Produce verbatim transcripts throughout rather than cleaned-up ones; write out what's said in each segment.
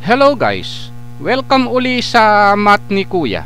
Hello guys, welcome uli sa Math ni Kuya.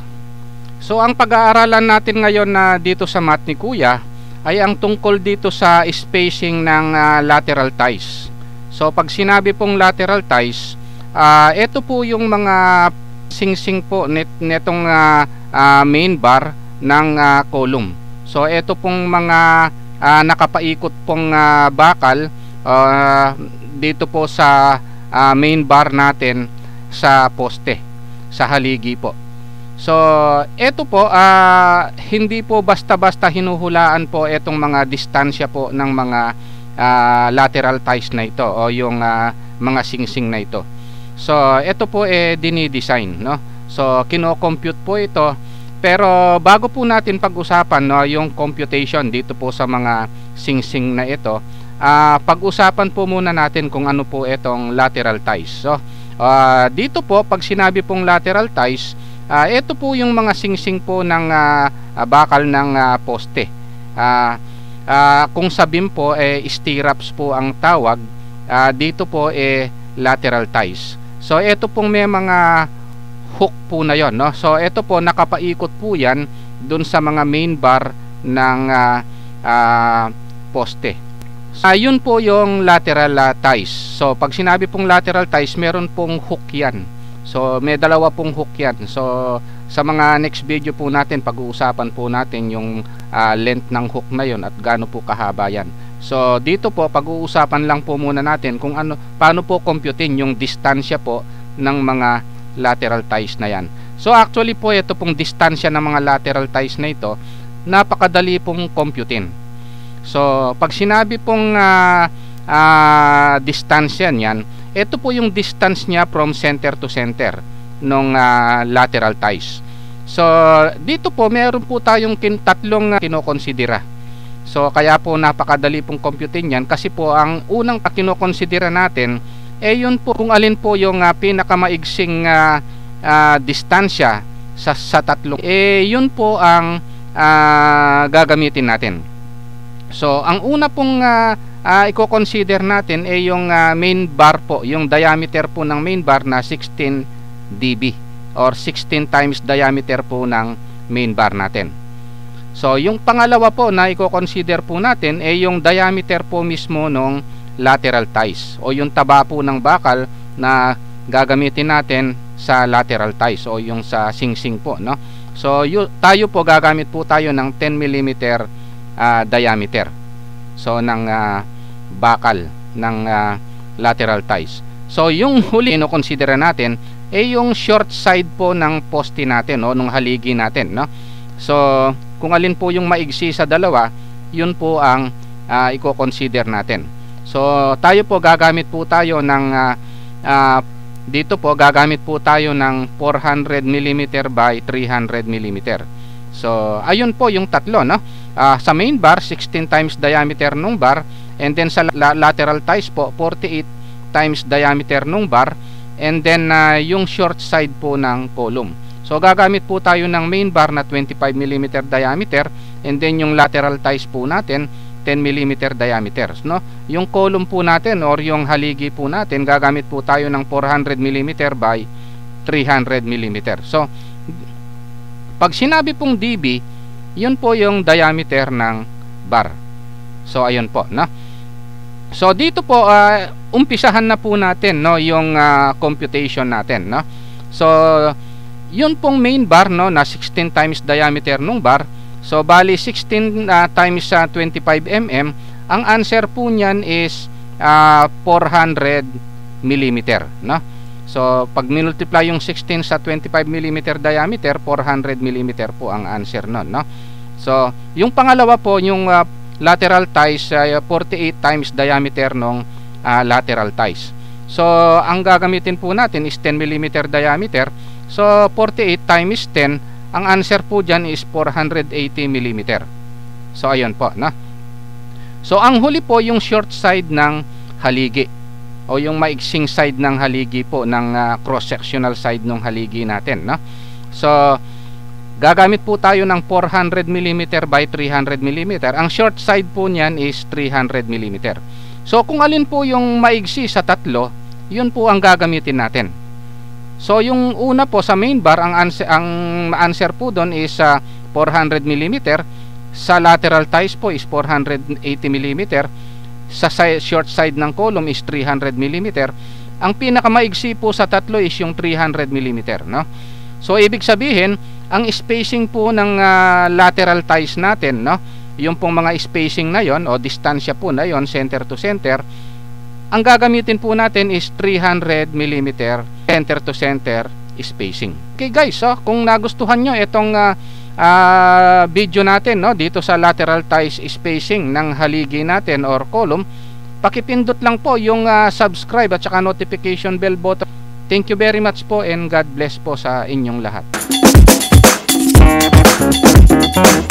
So ang pag-aaralan natin ngayon na uh, dito sa Math ni Kuya ay ang tungkol dito sa spacing ng uh, lateral ties. So pag sinabi pong lateral ties, uh, ito po yung mga singsing po net, netong uh, uh, main bar ng uh, column. So ito pong mga uh, nakapaikot pong uh, bakal uh, dito po sa Uh, main bar natin sa poste, sa haligi po. So ito po uh, hindi po basta-basta hinuhulaan po itong mga distansya po ng mga uh, lateral ties na ito o yung uh, mga singsing na ito. So ito po eh dinidesign, no? So kino-compute po ito, pero bago po natin pag-usapan, no, yung computation dito po sa mga singsing na ito, Uh, pag-usapan po muna natin kung ano po itong lateral ties. So, uh, dito po pag sinabi pong lateral ties, uh, ito po yung mga singsing po ng uh, bakal ng uh, poste. uh, uh, Kung sabihin po eh, stirrups po ang tawag. uh, Dito po eh, lateral ties. So ito pong may mga hook po na yon, no? So ito po nakapaikot po yan dun sa mga main bar ng uh, uh, poste. Uh, yun po yung lateral uh, ties. So pag sinabi pong lateral ties, meron pong hook yan. So may dalawa pong hook yan. So sa mga next video po natin, pag-uusapan po natin yung uh, length ng hook na yun at gaano po kahaba yan. So dito po pag-uusapan lang po muna natin kung ano, paano po computein yung distansya po ng mga lateral ties na yan. So actually po ito pong distansya ng mga lateral ties na ito, napakadali pong computein. So pag sinabi pong uh, uh, distance yan, yan, ito po yung distance niya from center to center ng uh, lateral ties. So dito po meron po tayong kin tatlong uh, kinokonsidera. So kaya po napakadali pong computein yan, kasi po ang unang uh, kinokonsidera natin eh yun po kung alin po yung uh, pinakamaigsing uh, uh, distansya sa, sa tatlong. Eh yun po ang uh, gagamitin natin. So ang una pong uh, uh, i-consider natin ay yung uh, main bar po, yung diameter po ng main bar na sixteen decimeters or sixteen times diameter po ng main bar natin. So yung pangalawa po na i-consider po natin ay yung diameter po mismo ng lateral ties o yung taba po ng bakal na gagamitin natin sa lateral ties o yung sa singsing po, no? So yun, tayo po gagamit po tayo ng ten millimeters Uh, diameter so ng uh, bakal ng uh, lateral ties. So yung huli ino-considera natin ay eh, yung short side po ng poste natin, no, nung haligi natin, no? So kung alin po yung maigsi sa dalawa, yun po ang uh, i-consider natin. So tayo po gagamit po tayo ng uh, uh, dito po gagamit po tayo ng four hundred millimeters by three hundred millimeters. So ayun po yung tatlo, no? Uh, sa main bar, sixteen times diameter nung bar, and then sa la lateral ties po, forty-eight times diameter nung bar, and then uh, yung short side po ng column. So gagamit po tayo ng main bar na twenty-five millimeters diameter, and then yung lateral ties po natin ten millimeters diameters, no? Yung column po natin or yung haligi po natin, gagamit po tayo ng four hundred millimeters by three hundred millimeters. So pag sinabi pong D B, yun po yung diameter ng bar. So ayun po, no? So dito po uh, umpisahan na po natin, no, yung uh, computation natin, no? So yun pong main bar, no, na sixteen times diameter nung bar. So bali sixteen uh, times sa uh, twenty-five millimeters, ang answer po niyan is uh, four hundred millimeters, no? So pag minultiply yung sixteen sa twenty-five millimeters diameter, four hundred millimeters po ang answer nun, no? So yung pangalawa po, yung uh, lateral ties, uh, forty-eight times diameter ng uh, lateral ties. So ang gagamitin po natin is ten millimeters diameter. So forty-eight times ten, ang answer po dyan is four hundred eighty millimeters. So ayun po, no? So ang huli po yung short side ng haligi. o yung maiksing side ng haligi po ng uh, cross-sectional side ng haligi natin, no? So gagamit po tayo ng four hundred millimeter by three hundred millimeter. Ang short side po niyan is three hundred millimeter. So kung alin po yung maigsi sa tatlo, yun po ang gagamitin natin. So yung una po sa main bar, ang answer, ang answer po doon is uh, four hundred millimeter. Sa lateral ties po is four hundred eighty millimeter. Sa side, short side ng column is three hundred millimeter. Ang pinakamaigsi po sa tatlo is yung three hundred millimeter, no? So ibig sabihin, ang spacing po ng uh, lateral ties natin, no, yung pong mga spacing na yon o distansya po na yon center to center, ang gagamitin po natin is three hundred millimeter center to center spacing. Okay guys, so kung nagustuhan nyo itong uh, Uh, video natin, no, dito sa lateral ties spacing ng haligi natin or column, pakipindot lang po yung uh, subscribe at saka notification bell button. Thank you very much po and God bless po sa inyong lahat.